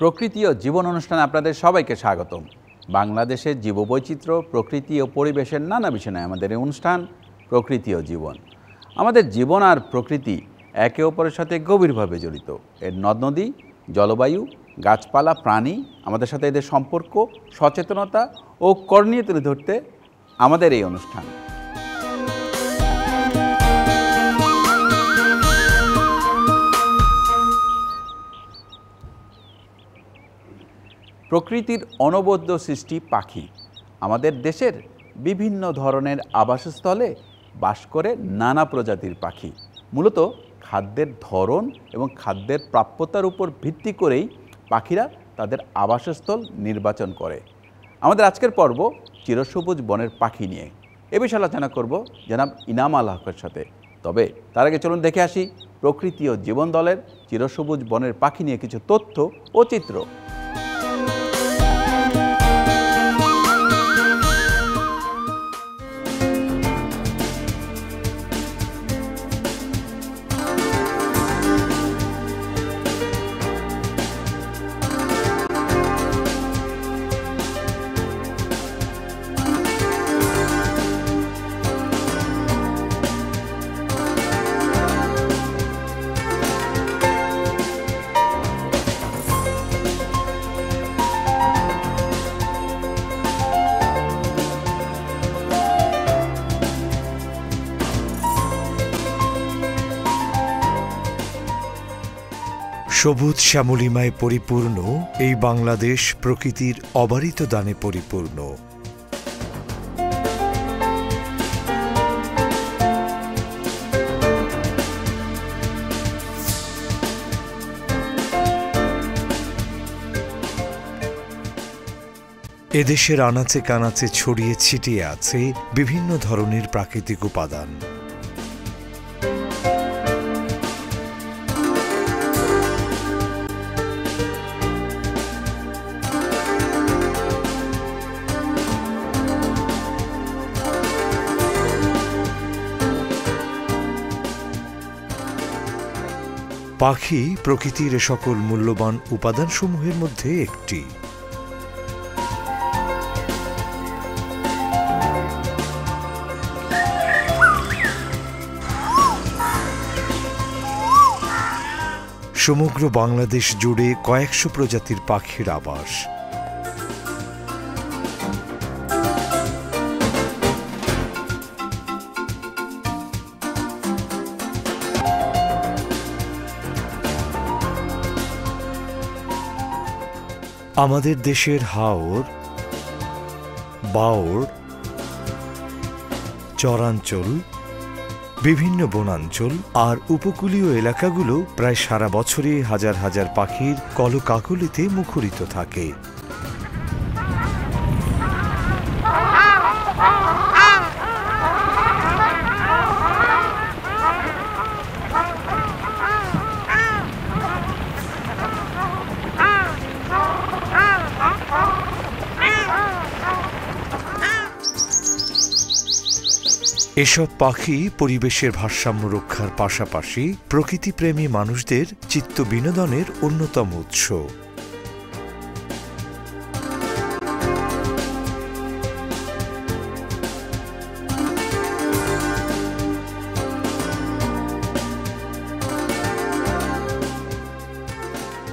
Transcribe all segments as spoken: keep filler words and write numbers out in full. প্রকৃতি ও জীবন অনুষ্ঠানে আপনাদের সবাইকে স্বাগতম। বাংলাদেশের জীববৈচিত্র্য, প্রকৃতি ও পরিবেশের নানা বিষয়ে আমাদের এই অনুষ্ঠান প্রকৃতি ও জীবন। আমাদের জীবন আর প্রকৃতি একে অপরের সাথে গভীরভাবে জড়িত। এর নদ নদী, জলবায়ু, গাছপালা, প্রাণী, আমাদের সাথে এদের সম্পর্ক, সচেতনতা ও করণীয় তুলে ধরতে আমাদের এই অনুষ্ঠান। প্রকৃতির অনবদ্য সৃষ্টি পাখি আমাদের দেশের বিভিন্ন ধরনের আবাসস্থলে বাস করে। নানা প্রজাতির পাখি মূলত খাদ্যের ধরন এবং খাদ্যের প্রাপ্যতার উপর ভিত্তি করেই পাখিরা তাদের আবাসস্থল নির্বাচন করে। আমাদের আজকের পর্ব চিরসবুজ বনের পাখি নিয়ে। এ বিষয়ে আলোচনা করব জনাব ইনাম আলাহকের সাথে। তবে তার আগে চলুন দেখে আসি প্রকৃতি ও জীবন দলের চিরসবুজ বনের পাখি নিয়ে কিছু তথ্য ও চিত্র। সবুজ শ্যামলিমায় পরিপূর্ণ এই বাংলাদেশ প্রকৃতির অবারিত দানে পরিপূর্ণ। এদেশের আনাচে কানাচে ছড়িয়ে ছিটিয়ে আছে বিভিন্ন ধরনের প্রাকৃতিক উপাদান। পাখি প্রকৃতির সকল মূল্যবান উপাদানসমূহের মধ্যে একটি। সমগ্র বাংলাদেশ জুড়ে কয়েকশো প্রজাতির পাখির আবাস। আমাদের দেশের হাওর, বাওর, চরাঞ্চল, বিভিন্ন বনাঞ্চল আর উপকূলীয় এলাকাগুলো প্রায় সারা বছরই হাজার হাজার পাখির কলকাকলিতে মুখরিত থাকে। এসব পাখি পরিবেশের ভারসাম্য রক্ষার পাশাপাশি প্রকৃতিপ্রেমী মানুষদের চিত্ত বিনোদনের অন্যতম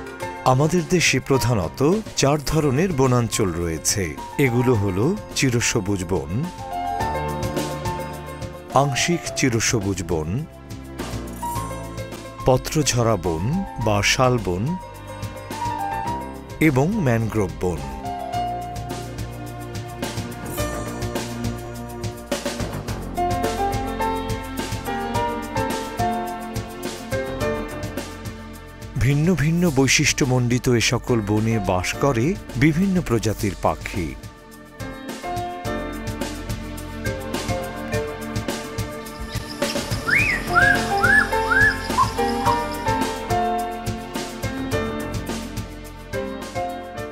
উৎস। আমাদের দেশে প্রধানত চার ধরনের বনাঞ্চল রয়েছে। এগুলো হলো চিরসবুজ বন, আংশিক চিরসবুজ বন, পত্রঝরা বন বা শালবন এবং ম্যানগ্রোভ বন। ভিন্ন ভিন্ন বৈশিষ্ট্যমণ্ডিত এ সকল বনে বাস করে বিভিন্ন প্রজাতির পাখি।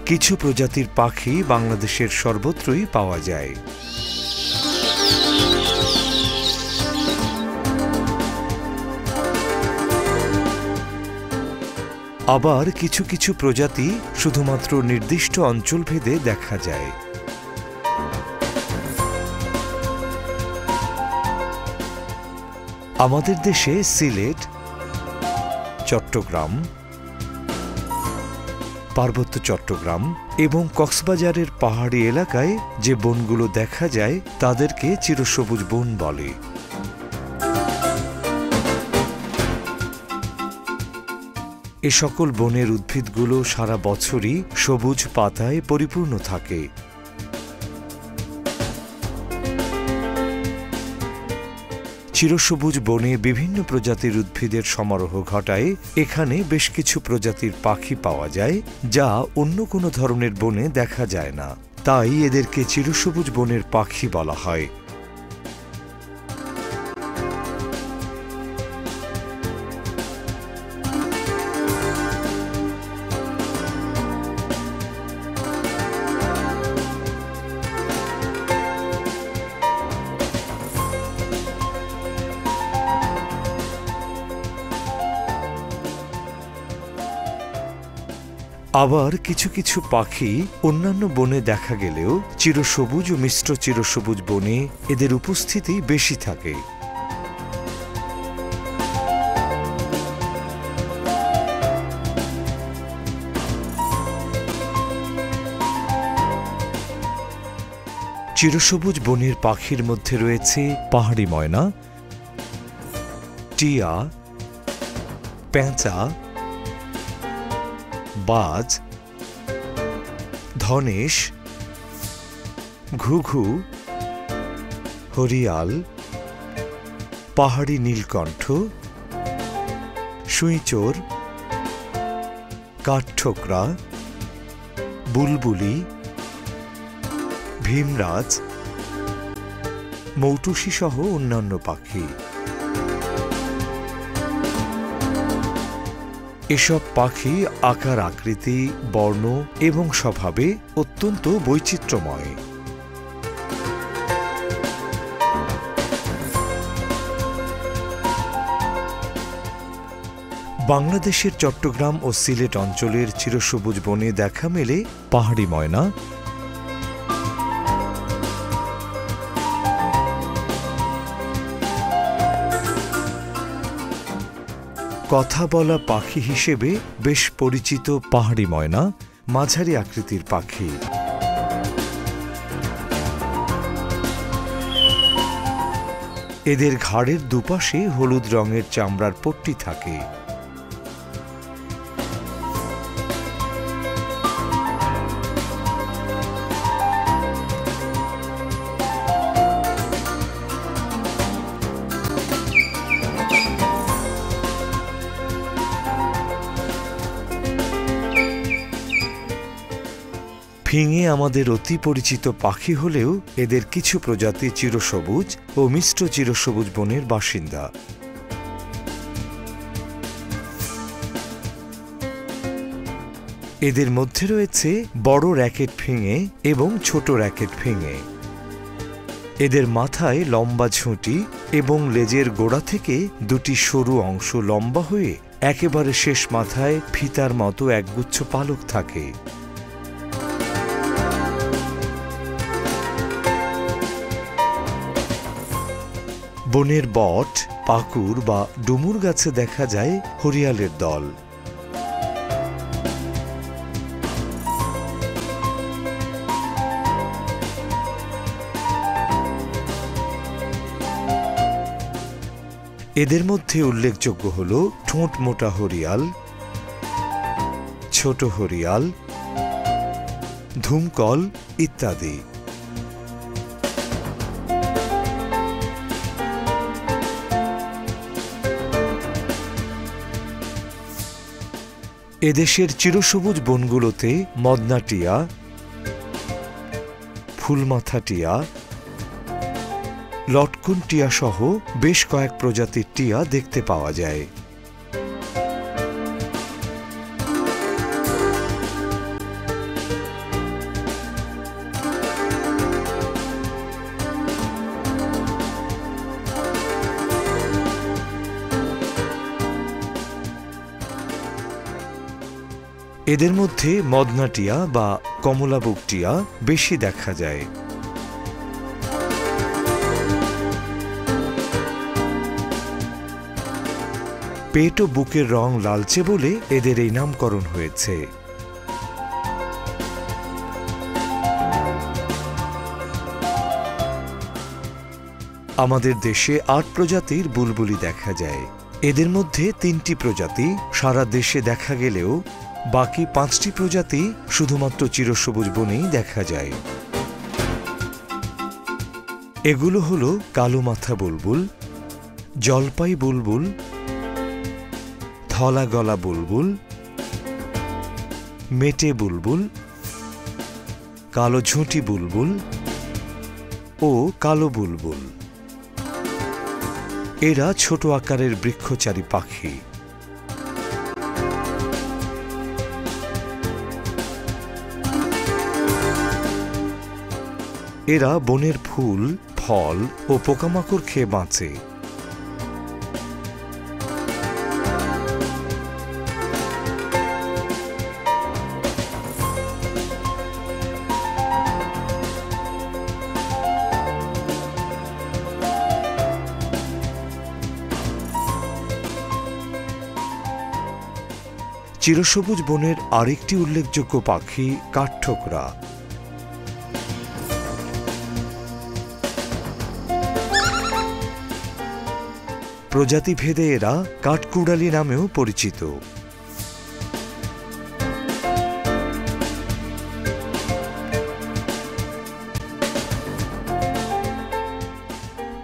কিছু প্রজাতির পাখি বাংলাদেশের সর্বত্রই পাওয়া যায়। আবার কিছু কিছু প্রজাতি শুধুমাত্র নির্দিষ্ট অঞ্চলভেদে দেখা যায়। আমাদের দেশে সিলেট, চট্টগ্রাম, পার্বত্য চট্টগ্রাম এবং কক্সবাজারের পাহাড়ি এলাকায় যে বনগুলো দেখা যায় তাদেরকে চিরসবুজ বন বলে। এ সকল বনের উদ্ভিদগুলো সারা বছরই সবুজ পাতায় পরিপূর্ণ থাকে। চিরসবুজ বনে বিভিন্ন প্রজাতির উদ্ভিদের সমারোহ ঘটায়। এখানে বেশ কিছু প্রজাতির পাখি পাওয়া যায় যা অন্য কোনো ধরনের বনে দেখা যায় না, তাই এদেরকে চিরসবুজ বনের পাখি বলা হয়। আবার কিছু কিছু পাখি অন্যান্য বনে দেখা গেলেও চিরসবুজ ও মিশ্র চিরসবুজ বনে এদের উপস্থিতি বেশি থাকে। চিরসবুজ বনের পাখির মধ্যে রয়েছে পাহাড়ি ময়না, টিয়া, পেঁচা, বাজ, ধনেশ, ঘুঘু, হরিয়াল, পাহাড়ি নীলকণ্ঠ, সুইচোর, কাঠঠোকরা, বুলবুলি, ভীমরাজ, মৌটুসি সহ অন্যান্য পাখি। এসব পাখি আকার, আকৃতি, বর্ণ এবং স্বভাবে অত্যন্ত বৈচিত্র্যময়। বাংলাদেশের চট্টগ্রাম ও সিলেট অঞ্চলের চিরসবুজ বনে দেখা মেলে পাহাড়ি ময়না, কথা বলা পাখি হিসেবে বেশ পরিচিত পাহাড়ি ময়না, মাঝারি আকৃতির পাখি। এদের ঘাড়ের দুপাশে হলুদ রঙের চামড়ার পট্টি থাকে। ফিঙে আমাদের অতি পরিচিত পাখি হলেও এদের কিছু প্রজাতি চিরসবুজ ও মিশ্র চিরসবুজ বনের বাসিন্দা। এদের মধ্যে রয়েছে বড় র্যাকেট ফিঙে এবং ছোট র্যাকেট ফিঙে। এদের মাথায় লম্বা ঝুঁটি এবং লেজের গোড়া থেকে দুটি সরু অংশ লম্বা হয়ে একেবারে শেষ মাথায় ফিতার মতো একগুচ্ছ পালক থাকে। বনের বট, পাকুড় বা ডুমুর গাছে দেখা যায় হরিয়ালের দল। এদের মধ্যে উল্লেখযোগ্য হল ঠোঁট মোটা হরিয়াল, ছোট হরিয়াল, ধুমকল ইত্যাদি। এদেশের চিরসবুজ বনগুলোতে মদনাটিয়া, ফুলমাথাটিয়া, লটকন টিয়া সহ বেশ কয়েক প্রজাতির টিয়া দেখতে পাওয়া যায়। এদের মধ্যে মদনাটিয়া বা কমলাবুক টিয়া বেশি দেখা যায়। পেট ও বুকের রং লালচে বলে এদের এই নামকরণ হয়েছে। আমাদের দেশে আট প্রজাতির বুলবুলি দেখা যায়। এদের মধ্যে তিনটি প্রজাতি সারা দেশে দেখা গেলেও বাকি পাঁচটি প্রজাতি শুধুমাত্র চিরসবুজ বনেই দেখা যায়। এগুলো হলো কালো মাথা বুলবুল, জলপাই বুলবুল, ধলা গলা বুলবুল, মেটে বুলবুল, কালো ঝুঁটি বুলবুল ও কালো বুলবুল। এরা ছোট আকারের বৃক্ষচারী পাখি। এরা বনের ফুল, ফল ও পোকামাকড় খেয়ে বাঁচে। চিরসবুজ বনের আরেকটি উল্লেখযোগ্য পাখি কাঠঠোকরা। প্রজাতিভেদে এরা কাঠকুড়ালি নামেও পরিচিত।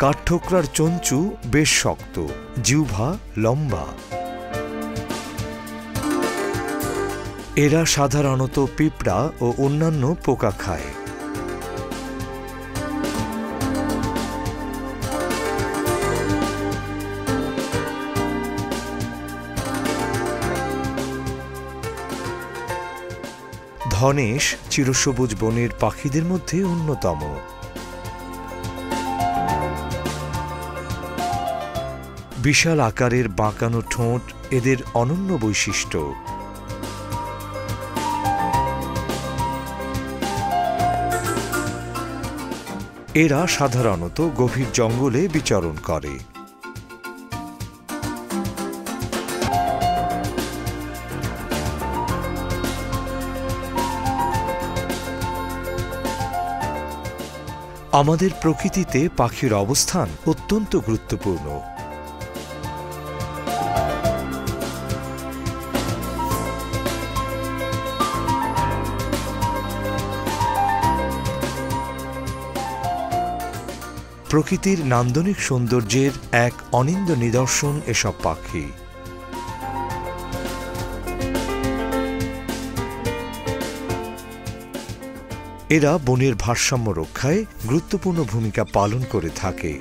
কাঠঠোকরার চঞ্চু বেশ শক্ত, জিহ্বা লম্বা। এরা সাধারণত পিঁপড়া ও অন্যান্য পোকা খায়। ধনেশ চিরসবুজ বনের পাখিদের মধ্যে অন্যতম। বিশাল আকারের বাঁকানো ঠোঁট এদের অনন্য বৈশিষ্ট্য। এরা সাধারণত গভীর জঙ্গলে বিচরণ করে। আমাদের প্রকৃতিতে পাখির অবস্থান অত্যন্ত গুরুত্বপূর্ণ। প্রকৃতির নান্দনিক সৌন্দর্যের এক অনিন্দ নিদর্শন এসব পাখি। এরা বনের ভারসাম্য রক্ষায় গুরুত্বপূর্ণ ভূমিকা পালন করে থাকে।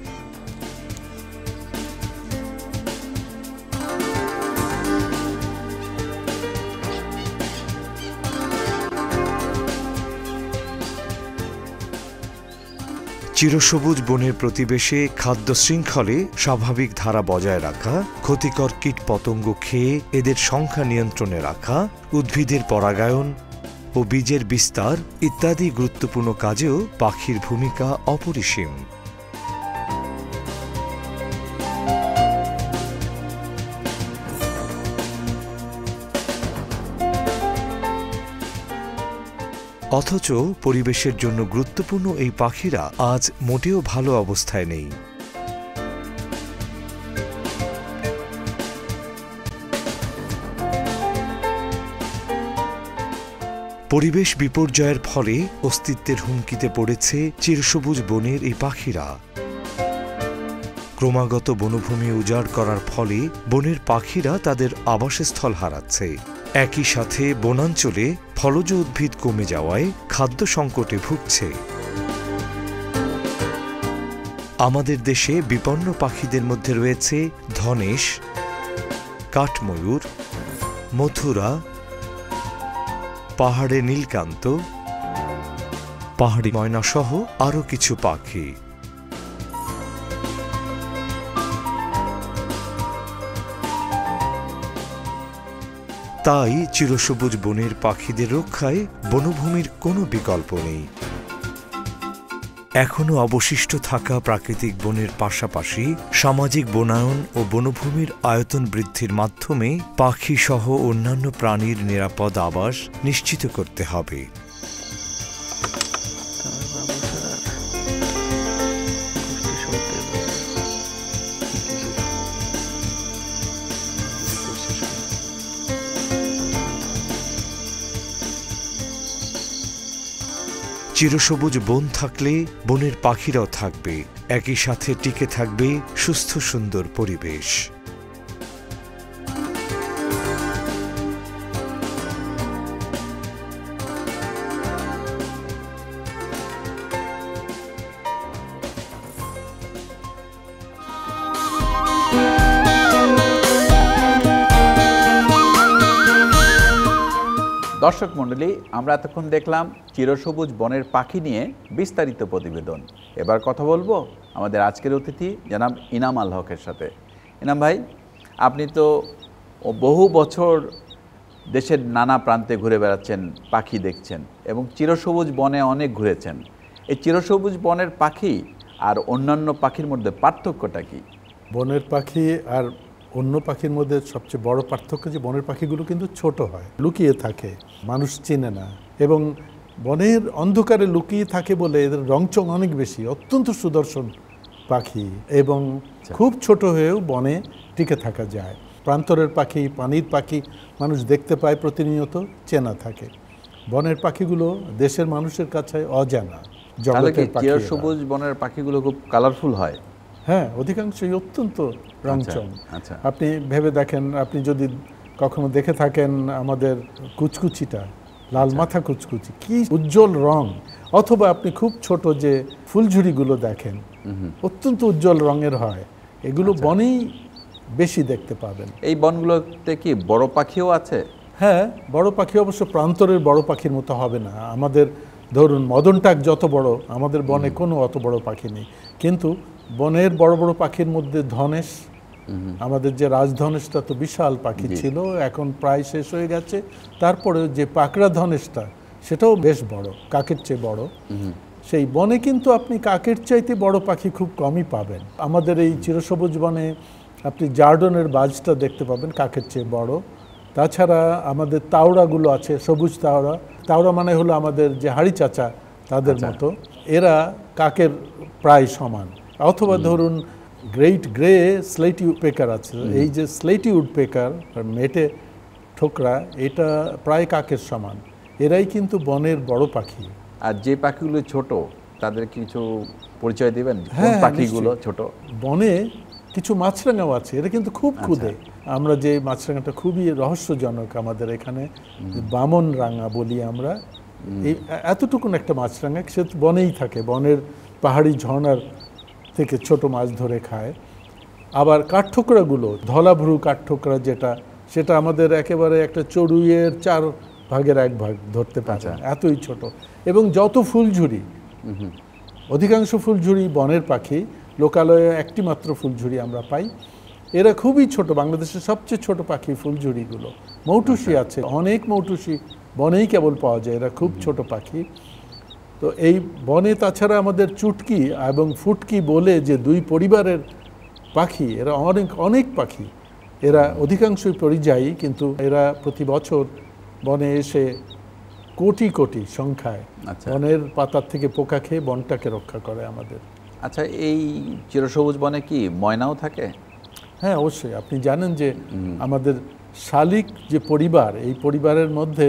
চিরসবুজ বনের প্রতিবেশে খাদ্য শৃঙ্খলে স্বাভাবিক ধারা বজায় রাখা, ক্ষতিকর কীট পতঙ্গ খেয়ে এদের সংখ্যা নিয়ন্ত্রণে রাখা, উদ্ভিদের পরাগায়ন ও বীজের বিস্তার ইত্যাদি গুরুত্বপূর্ণ কাজেও পাখির ভূমিকা অপরিসীম। অথচ পরিবেশের জন্য গুরুত্বপূর্ণ এই পাখিরা আজ মোটেও ভালো অবস্থায় নেই। পরিবেশ বিপর্যয়ের ফলে অস্তিত্বের হুমকিতে পড়েছে চিরসবুজ বনের এই পাখিরা। ক্রমাগত বনভূমি উজাড় করার ফলে বনের পাখিরা তাদের আবাসস্থল হারাচ্ছে। একই সাথে বনাঞ্চলে ফলজ উদ্ভিদ কমে যাওয়ায় খাদ্য সংকটে ভুগছে। আমাদের দেশে বিপন্ন পাখিদের মধ্যে রয়েছে ধনেশ, কাঠময়ূর, মথুরা, পাহাড়ে নীলকান্ত, পাহাড়ি ময়নাসহ আরও কিছু পাখি। তাই চিরসবুজ বনের পাখিদের রক্ষায় বনভূমির কোনো বিকল্প নেই। এখনও অবশিষ্ট থাকা প্রাকৃতিক বনের পাশাপাশি সামাজিক বনায়ন ও বনভূমির আয়তন বৃদ্ধির মাধ্যমে পাখিসহ অন্যান্য প্রাণীর নিরাপদ আবাস নিশ্চিত করতে হবে। চিরসবুজ বন থাকলে বনের পাখিরাও থাকবে, একই সাথে টিকে থাকবে সুস্থ সুন্দর পরিবেশ। দর্শক মণ্ডলী, আমরা এতক্ষণ দেখলাম চিরসবুজ বনের পাখি নিয়ে বিস্তারিত প্রতিবেদন। এবার কথা বলবো আমাদের আজকের অতিথি জনাব ইনাম আল হকের সাথে। ইনাম ভাই, আপনি তো বহু বছর দেশের নানা প্রান্তে ঘুরে বেড়াচ্ছেন, পাখি দেখছেন এবং চিরসবুজ বনে অনেক ঘুরেছেন। এই চিরসবুজ বনের পাখি আর অন্যান্য পাখির মধ্যে পার্থক্যটা কি? বনের পাখি আর অন্য পাখির মধ্যে সবচেয়ে বড় পার্থক্য যে বনের পাখিগুলো কিন্তু ছোট হয়, লুকিয়ে থাকে, মানুষ চেনে না এবং বনের অন্ধকারে লুকিয়ে থাকে বলে এদের রংচং অনেক বেশি। অত্যন্ত সুদর্শন পাখি এবং খুব ছোট হয়েও বনে টিকে থাকা যায়। প্রান্তরের পাখি, পানির পাখি মানুষ দেখতে পায়, প্রতিনিয়ত চেনা থাকে। বনের পাখিগুলো দেশের মানুষের কাছে অজানা। জগতের সবুজ বনের পাখিগুলো খুব কালারফুল হয়। হ্যাঁ, অধিকাংশই অত্যন্ত রংচং। আপনি ভেবে দেখেন, আপনি যদি কখনো দেখে থাকেন আমাদের কুচকুচিটা, লাল মাথা কুচকুচি, কি উজ্জ্বল রং। অথবা আপনি খুব ছোট যে ফুলঝুরিগুলো দেখেন, অত্যন্ত উজ্জ্বল রঙের হয়। এগুলো বনেই বেশি দেখতে পাবেন। এই বনগুলোতে কি বড় পাখিও আছে? হ্যাঁ, বড় পাখি অবশ্য প্রান্তরের বড় পাখির মতো হবে না। আমাদের ধরুন মদনটাক যত বড়, আমাদের বনে কোনো অত বড় পাখি নেই। কিন্তু বনের বড় বড় পাখির মধ্যে ধনেশ, আমাদের যে রাজধনেশটা তো বিশাল পাখি ছিল, এখন প্রায় শেষ হয়ে গেছে। তারপরে যে পাকড়া ধনেশটা, সেটাও বেশ বড়, কাকের চেয়ে বড়। সেই বনে কিন্তু আপনি কাকের চাইতে বড় পাখি খুব কমই পাবেন। আমাদের এই চিরসবুজ বনে আপনি জার্ডনের বাজটা দেখতে পাবেন, কাকের চেয়ে বড়। তাছাড়া আমাদের তাওড়াগুলো আছে, সবুজ তাওড়া। তাওড়া মানে হলো আমাদের যে হাড়ি চাচা, তাদের মতো। এরা কাকের প্রায় সমান। অথবা ধরুন গ্রেট গ্রে স্লেটি উড পেকার আছে। এই যে স্লেটি উড পেকার, মেটে ঠোকরা, এটা প্রায় কাকের সমান। এরাই কিন্তু বনের বড় পাখি। আর যে পাখিগুলো ছোট, তাদের কিছু পরিচয় দেবেন? হ্যাঁ, পাখিগুলো ছোট। বনে কিছু মাছরাঙাও আছে, এটা কিন্তু খুব ক্ষুদে। আমরা যে মাছরাঙাটা খুবই রহস্যজনক, আমাদের এখানে বামন রাঙা বলি আমরা। এই এতটুকুন একটা মাছরাঙা, সে বনেই থাকে, বনের পাহাড়ি ঝর্ণার থেকে ছোট মাছ ধরে খায়। আবার কাঠঠোকরাগুলো, ধলাভ্রু কাঠঠোকরা যেটা, সেটা আমাদের একেবারে একটা চড়ুইয়ের চার ভাগের এক ভাগ ধরতে পারে, এতই ছোট। এবং যত ফুলঝুরি, অধিকাংশ ফুলঝুরি বনের পাখি। লোকালয়ে একটি মাত্র ফুলঝুরি আমরা পাই, এরা খুবই ছোট। বাংলাদেশের সবচেয়ে ছোট পাখি ফুলঝুরিগুলো। মৌটুসি আছে, অনেক মৌটুসি বনেই কেবল পাওয়া যায়, এরা খুব ছোট পাখি। তো এই বনে তাছাড়া আমাদের চুটকি এবং ফুটকি বলে যে দুই পরিবারের পাখি, এরা অনেক অনেক পাখি। এরা অধিকাংশই পরিযায়ী, কিন্তু এরা প্রতি বছর বনে এসে কোটি কোটি সংখ্যায় বনের পাতার থেকে পোকা খেয়ে বনটাকে রক্ষা করে আমাদের। আচ্ছা, এই চিরসবুজ বনে কি ময়নাও থাকে? হ্যাঁ, অবশ্যই। আপনি জানেন যে আমাদের শালিক যে পরিবার, এই পরিবারের মধ্যে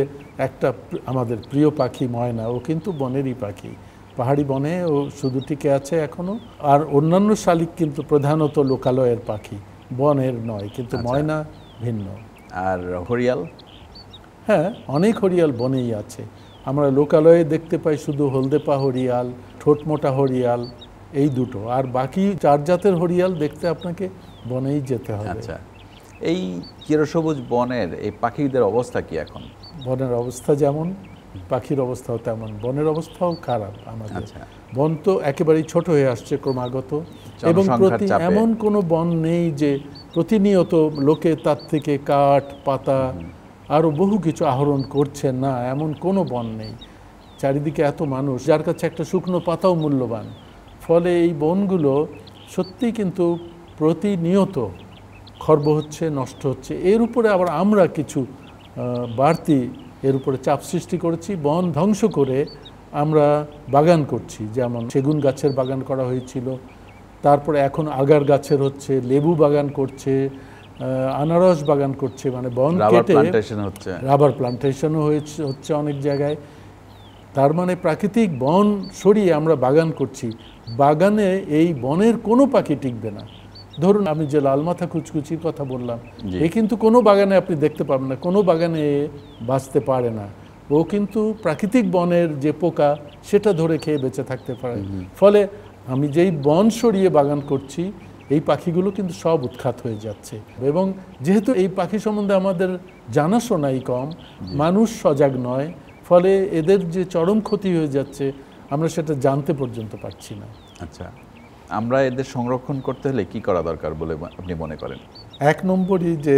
একটা আমাদের প্রিয় পাখি ময়না। ও কিন্তু বনেরই পাখি, পাহাড়ি বনে ও শুধু টিকে আছে এখনও। আর অন্যান্য শালিক কিন্তু প্রধানত লোকালয়ের পাখি, বনের নয়, কিন্তু ময়না ভিন্ন। আর হরিয়াল? হ্যাঁ, অনেক হরিয়াল বনেই আছে। আমরা লোকালয়ে দেখতে পাই শুধু হলদেপা হরিয়াল, ঠোঁটমোটা হরিয়াল, এই দুটো। আর বাকি চার জাতের হরিয়াল দেখতে আপনাকে বনেই যেতে হবে। আচ্ছা, এই চিরসবুজ বনের এই পাখিদের অবস্থা কি এখন? বনের অবস্থা যেমন, পাখির অবস্থাও তেমন। বনের অবস্থাও খারাপ আমাদের। বন তো একেবারেই ছোট হয়ে আসছে ক্রমাগত, এবং এমন কোনো বন নেই যে প্রতিনিয়ত লোকে তার থেকে কাঠ, পাতা, আরও বহু কিছু আহরণ করছে না, এমন কোনো বন নেই। চারিদিকে এত মানুষ, যার কাছে একটা শুকনো পাতাও মূল্যবান। ফলে এই বনগুলো সত্যি কিন্তু প্রতিনিয়ত খর্ব হচ্ছে, নষ্ট হচ্ছে। এর উপরে আবার আমরা কিছু বাড়তি এর উপরে চাপ সৃষ্টি করেছি। বন ধ্বংস করে আমরা বাগান করছি, যেমন সেগুন গাছের বাগান করা হয়েছিল, তারপরে এখন আগার গাছের হচ্ছে, লেবু বাগান করছে, আনারস বাগান করছে, মানে বন কেটে রাবার প্লান্টেশনও হয়েছে, হচ্ছে অনেক জায়গায়। তার মানে প্রাকৃতিক বন সরিয়ে আমরা বাগান করছি। বাগানে এই বনের কোনো পাখি টিকবে না। ধরুন আমি যে লালমাথা কুচকুচির কথা বললাম, এ কিন্তু কোনো বাগানে আপনি দেখতে পাবেন না, কোনো বাগানে বাঁচতে পারে না। ও কিন্তু প্রাকৃতিক বনের যে পোকা সেটা ধরে খেয়ে বেঁচে থাকতে পারে। ফলে আমি যেই বন সরিয়ে বাগান করছি, এই পাখিগুলো কিন্তু সব উৎখাত হয়ে যাচ্ছে। এবং যেহেতু এই পাখি সম্বন্ধে আমাদের জানাশোনাই কম, মানুষ সজাগ নয়, ফলে এদের যে চরম ক্ষতি হয়ে যাচ্ছে আমরা সেটা জানতে পর্যন্ত পারছি না। আচ্ছা, আমরা এদের সংরক্ষণ করতে হলে কি করা দরকার বলে আপনি মনে করেন? এক নম্বরই যে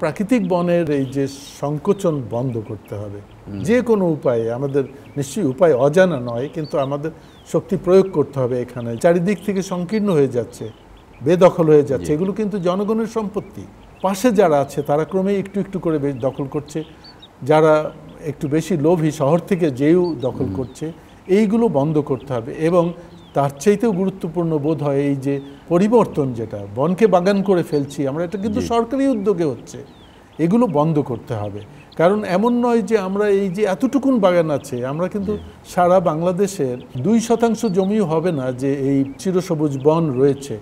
প্রাকৃতিক বনের এই যে সংকোচন বন্ধ করতে হবে যে কোনো উপায়ে। আমাদের নিশ্চয়ই উপায় অজানা নয়, কিন্তু আমাদের শক্তি প্রয়োগ করতে হবে। এখানে চারিদিক থেকে সংকীর্ণ হয়ে যাচ্ছে, বেদখল হয়ে যাচ্ছে। এগুলো কিন্তু জনগণের সম্পত্তি। পাশে যারা আছে তারা ক্রমেই একটু একটু করে দখল করছে, যারা একটু বেশি লোভী শহর থেকে যেও দখল করছে। এইগুলো বন্ধ করতে হবে। এবং তার চাইতেও গুরুত্বপূর্ণ বোধ হয় এই যে পরিবর্তন, যেটা বনকে বাগান করে ফেলছি আমরা, এটা কিন্তু সরকারি উদ্যোগে হচ্ছে। এগুলো বন্ধ করতে হবে, কারণ এমন নয় যে আমরা এই যে এতটুকুন বাগান আছে, আমরা কিন্তু সারা বাংলাদেশের দুই শতাংশ জমিও হবে না যে এই চিরসবুজ বন রয়েছে।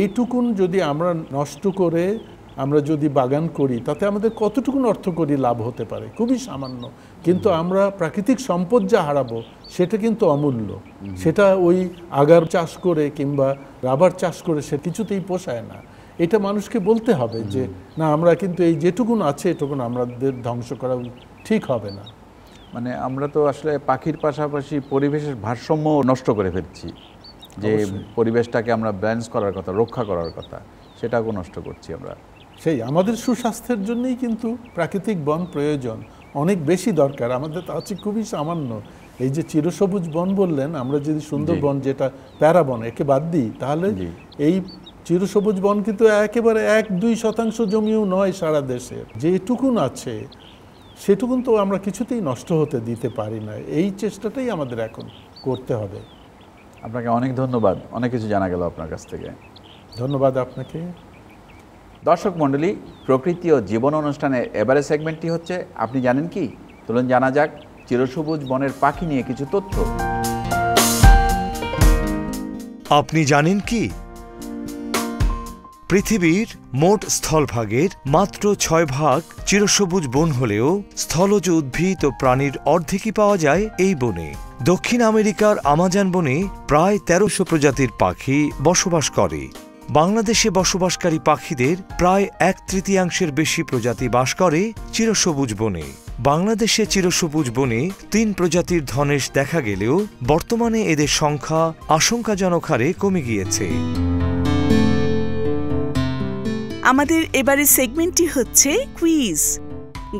এইটুকুন যদি আমরা নষ্ট করে আমরা যদি বাগান করি, তাতে আমাদের কতটুকুন অর্থকরী লাভ হতে পারে? খুবই সামান্য। কিন্তু আমরা প্রাকৃতিক সম্পদ যা হারাবো সেটা কিন্তু অমূল্য। সেটা ওই আগার চাষ করে কিংবা রাবার চাষ করে সে কিছুতেই পোষায় না। এটা মানুষকে বলতে হবে যে না, আমরা কিন্তু এই যেটুকুন আছে এটুকুন আমাদের ধ্বংস করা ঠিক হবে না। মানে আমরা তো আসলে পাখির পাশাপাশি পরিবেশের ভারসাম্য নষ্ট করে ফেলছি। যে পরিবেশটাকে আমরা ব্যালেন্স করার কথা, রক্ষা করার কথা, সেটাকেও নষ্ট করছি আমরা। সেই আমাদের সুস্বাস্থ্যের জন্যই কিন্তু প্রাকৃতিক বন প্রয়োজন, অনেক বেশি দরকার। আমাদের তা আছে খুবই সামান্য। এই যে চিরসবুজ বন বললেন, আমরা যদি সুন্দরবন যেটা প্যারা বন একে বাদ দিই, তাহলে এই চিরসবুজ বন কিন্তু একেবারে এক দুই শতাংশ জমিও নয় সারা দেশের। যেটুকুন আছে সেটুকুন তো আমরা কিছুতেই নষ্ট হতে দিতে পারি না। এই চেষ্টাটাই আমাদের এখন করতে হবে। আপনাকে অনেক ধন্যবাদ, অনেক কিছু জানা গেল আপনার কাছ থেকে। ধন্যবাদ আপনাকে। দর্শক মণ্ডলী, প্রকৃতি ও জীবন অনুষ্ঠানের এবারে সেগমেন্টটি হচ্ছে আপনি জানেন কি। চলুন জানা যাক চিরসবুজ বনের পাখি নিয়ে কিছু তথ্য। আপনি জানেন কি? পৃথিবীর মোট স্থলভাগের মাত্র ছয় ভাগ চিরসবুজ বন হলেও স্থলজ উদ্ভিদ ও প্রাণীর অর্ধেকই পাওয়া যায় এই বনে। দক্ষিণ আমেরিকার আমাজন বনে প্রায় তেরোশো প্রজাতির পাখি বসবাস করে। বাংলাদেশে বসবাসকারী পাখিদের প্রায় এক তৃতীয়াংশের বেশি প্রজাতি বাস করে চিরসবুজ বনে। বাংলাদেশে চিরসবুজ বনে তিন প্রজাতির ধনেশ দেখা গেলেও বর্তমানে এদের সংখ্যা আশঙ্কাজনক হারে কমে গিয়েছে। আমাদের এবারে সেগমেন্টটি হচ্ছে কুইজ।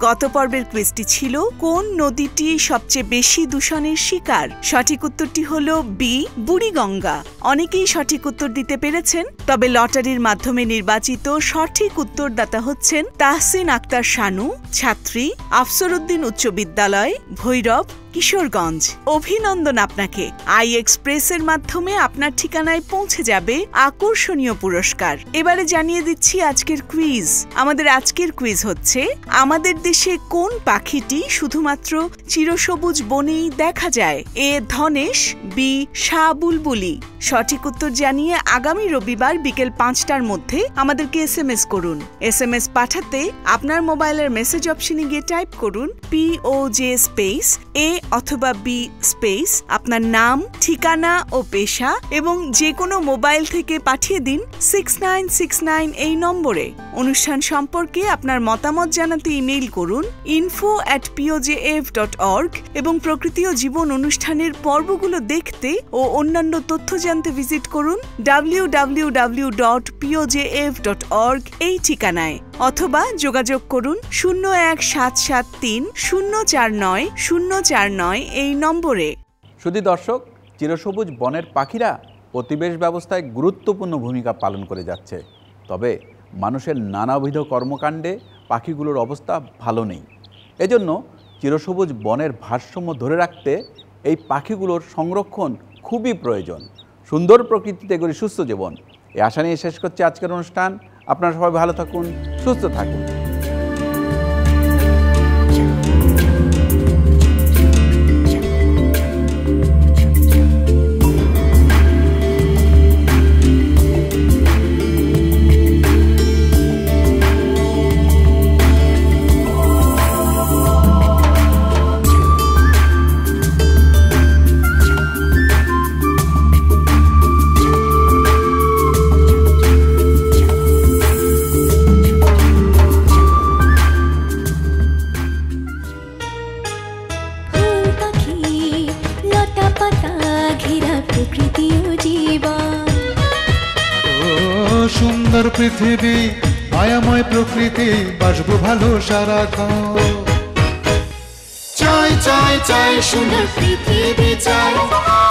গত পর্বের কুইজটি ছিল কোন নদীটি সবচেয়ে বেশি দূষণের শিকার? সঠিক উত্তরটি হল বি, বুড়িগঙ্গা। অনেকেই সঠিক উত্তর দিতে পেরেছেন, তবে লটারির মাধ্যমে নির্বাচিত সঠিক উত্তরদাতা হচ্ছেন তাহসিন আক্তার শানু, ছাত্রী আফসরউদ্দিন উচ্চ বিদ্যালয়, ভৈরব, কিশোরগঞ্জ। অভিনন্দন আপনাকে, আই এক্সপ্রেসের মাধ্যমে আপনার ঠিকানায় পৌঁছে যাবে আকর্ষণীয় পুরস্কার। এবারে জানিয়ে দিচ্ছি আজকের কুইজ। আমাদের আজকের কুইজ হচ্ছে, আমাদের দেশে কোন পাখিটি শুধুমাত্র চিরসবুজ বনেই দেখা যায়? এ ধনেশ, বি শাহ বুলবুলি। সঠিক উত্তর জানিয়ে আগামী রবিবার বিকেল পাঁচটার মধ্যে আমাদেরকে এস এম এস করুন। এস এম এস পাঠাতে আপনার মোবাইলের মেসেজ অপশনে গিয়ে টাইপ করুন P O J space A অথবা বি স্পেস, আপনার নাম, ঠিকানা ও পেশা, এবং যে কোনো মোবাইল থেকে পাঠিয়ে দিন সিক্স নাইন সিক্স নাইন এই নম্বরে। অনুষ্ঠান সম্পর্কে আপনার মতামত জানাতে ইমেইল করুন info at POJF dot org এবং প্রকৃতি ও জীবন অনুষ্ঠানের পর্বগুলো দেখতে ও অন্যান্য তথ্য জানতে ভিজিট করুন W W W dot POJF dot org এই ঠিকানায়, অথবা যোগাযোগ করুন শূন্য এক সাত সাত তিন শূন্য চার নয় শূন্য চার নয় এই নম্বরে। শুধু দর্শক, চিরসবুজ বনের পাখিরা প্রতিবেশ ব্যবস্থায় গুরুত্বপূর্ণ ভূমিকা পালন করে যাচ্ছে। তবে মানুষের নানাবিধ কর্মকাণ্ডে পাখিগুলোর অবস্থা ভালো নেই। এজন্য চিরসবুজ বনের ভারসাম্য ধরে রাখতে এই পাখিগুলোর সংরক্ষণ খুবই প্রয়োজন। সুন্দর প্রকৃতিতে গড়ি সুস্থ জীবন, এই আশা নিয়ে শেষ করছে আজকের অনুষ্ঠান। আপনারা সবাই ভালো থাকুন, সুস্থ থাকুন। পৃথিবী মায়াময় প্রকৃতি, বাসবো ভালো সারা কাল। চাই চাই চাই সুন্দর পৃথিবী, চাই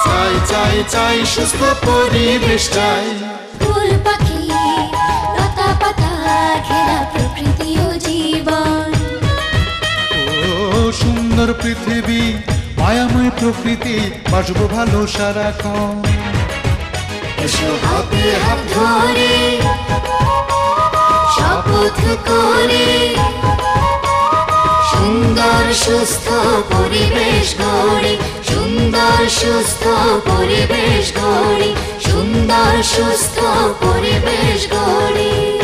চাই চাই চাই সুস্থ পরিবেশ, চাই ফুল পাখি লতা পাতা ঘেরা প্রকৃতি ও জীবন। ও সুন্দর পৃথিবী মায়াময় প্রকৃতি, বাসবো ভালো সারা কাল। এসো হাতে হাত ধরে শপথ করি সুন্দর সুস্থ পরিবেশ গড়ি, সুন্দর সুস্থ পরিবেশ গড়ি, সুন্দর সুস্থ পরিবেশ গড়ি।